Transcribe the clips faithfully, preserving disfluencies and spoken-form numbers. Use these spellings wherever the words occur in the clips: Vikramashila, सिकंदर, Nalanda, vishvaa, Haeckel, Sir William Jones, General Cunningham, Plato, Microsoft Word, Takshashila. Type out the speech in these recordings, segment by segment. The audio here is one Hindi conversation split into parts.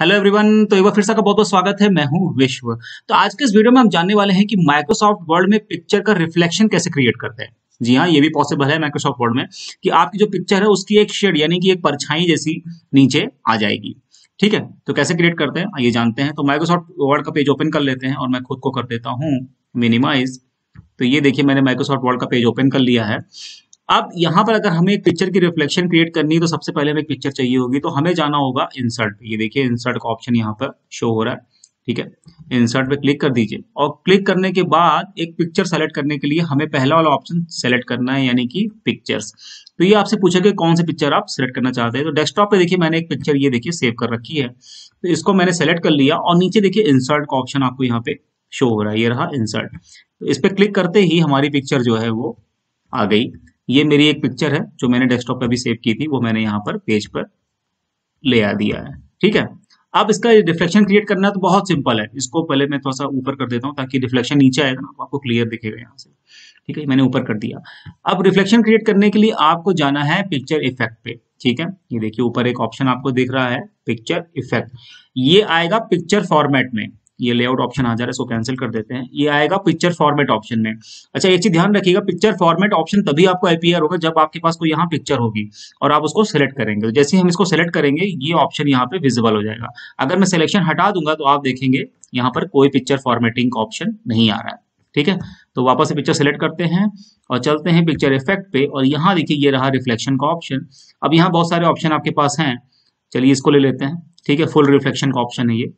हेलो एवरीवन, तो एक बार फिर से आपका बहुत बहुत स्वागत है। मैं हूं विश्व। तो आज के इस वीडियो में हम जानने वाले हैं कि माइक्रोसॉफ्ट वर्ड में पिक्चर का रिफ्लेक्शन कैसे क्रिएट करते हैं। जी हाँ, ये भी पॉसिबल है माइक्रोसॉफ्ट वर्ड में कि आपकी जो पिक्चर है उसकी एक शेड यानी कि एक परछाई जैसी नीचे आ जाएगी। ठीक है, तो कैसे क्रिएट करते हैं ये जानते हैं। तो माइक्रोसॉफ्ट वर्ड का पेज ओपन कर लेते हैं और मैं खुद को कर देता हूँ मिनिमाइज। तो ये देखिए, मैंने माइक्रोसॉफ्ट वर्ड का पेज ओपन कर लिया है। अब यहाँ पर अगर हमें एक पिक्चर की रिफ्लेक्शन क्रिएट करनी है तो सबसे पहले हमें एक पिक्चर चाहिए होगी, तो हमें जाना होगा इंसर्ट। ये देखिए, इंसर्ट का ऑप्शन यहाँ पर शो हो रहा है। ठीक है, इंसर्ट पे क्लिक कर दीजिए और क्लिक करने के बाद एक पिक्चर सेलेक्ट करने के लिए हमें पहला वाला ऑप्शन सेलेक्ट करना है यानी कि पिक्चर्स। तो ये आपसे पूछा कि कौन सी पिक्चर आप सेलेक्ट करना चाहते हैं। तो डेस्कटॉप पे देखिए मैंने एक पिक्चर ये देखिए सेव कर रखी है, तो इसको मैंने सेलेक्ट कर लिया और नीचे देखिए इंसर्ट का ऑप्शन आपको यहाँ पे शो हो रहा है। ये रहा इंसर्ट। तो इस पर क्लिक करते ही हमारी पिक्चर जो है वो आ गई। ये मेरी एक पिक्चर है जो मैंने डेस्कटॉप पे भी सेव की थी, वो मैंने यहाँ पर पेज पर ले आ दिया है। ठीक है, अब इसका रिफ्लेक्शन क्रिएट करना है तो बहुत सिंपल है। इसको पहले मैं थोड़ा सा ऊपर कर देता हूँ ताकि रिफ्लेक्शन नीचे आएगा ना, आपको क्लियर दिखेगा यहाँ से। ठीक है, मैंने ऊपर कर दिया। अब रिफ्लेक्शन क्रिएट करने के लिए आपको जाना है पिक्चर इफेक्ट पे। ठीक है, ये देखिए ऊपर एक ऑप्शन आपको दिख रहा है पिक्चर इफेक्ट। ये आएगा पिक्चर फॉर्मेट में। ये लेआउट ऑप्शन आ जा रहा है, इसको कैंसिल कर देते हैं। ये आएगा पिक्चर फॉर्मेट ऑप्शन में। अच्छा, एक चीज ध्यान रखिएगा, पिक्चर फॉर्मेट ऑप्शन तभी आपको आईपीआर होगा जब आपके पास कोई यहाँ पिक्चर होगी और आप उसको सेलेक्ट करेंगे। तो जैसे ही हम इसको सेलेक्ट करेंगे ये ऑप्शन यहाँ पे विजिबल हो जाएगा। अगर मैं सिलेक्शन हटा दूंगा तो आप देखेंगे यहाँ पर कोई पिक्चर फॉर्मेटिंग का ऑप्शन नहीं आ रहा है। ठीक है, तो वापस से पिक्चर सेलेक्ट करते हैं और चलते हैं पिक्चर इफेक्ट पे और यहाँ देखिए ये रहा रिफ्लेक्शन का ऑप्शन। अब यहाँ बहुत सारे ऑप्शन आपके पास हैं, चलिए इसको ले लेते हैं। ठीक है, फुल रिफ्लेक्शन का ऑप्शन है ये।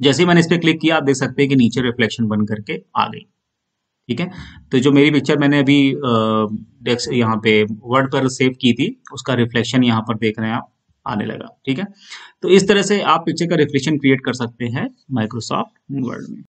जैसे मैंने इस पर क्लिक किया आप देख सकते हैं कि नीचे रिफ्लेक्शन बन करके आ गई। ठीक है, तो जो मेरी पिक्चर मैंने अभी डेस्क यहाँ पे वर्ड पर सेव की थी उसका रिफ्लेक्शन यहाँ पर देख रहे हैं आप आने लगा। ठीक है, तो इस तरह से आप पिक्चर का रिफ्लेक्शन क्रिएट कर सकते हैं माइक्रोसॉफ्ट वर्ड में।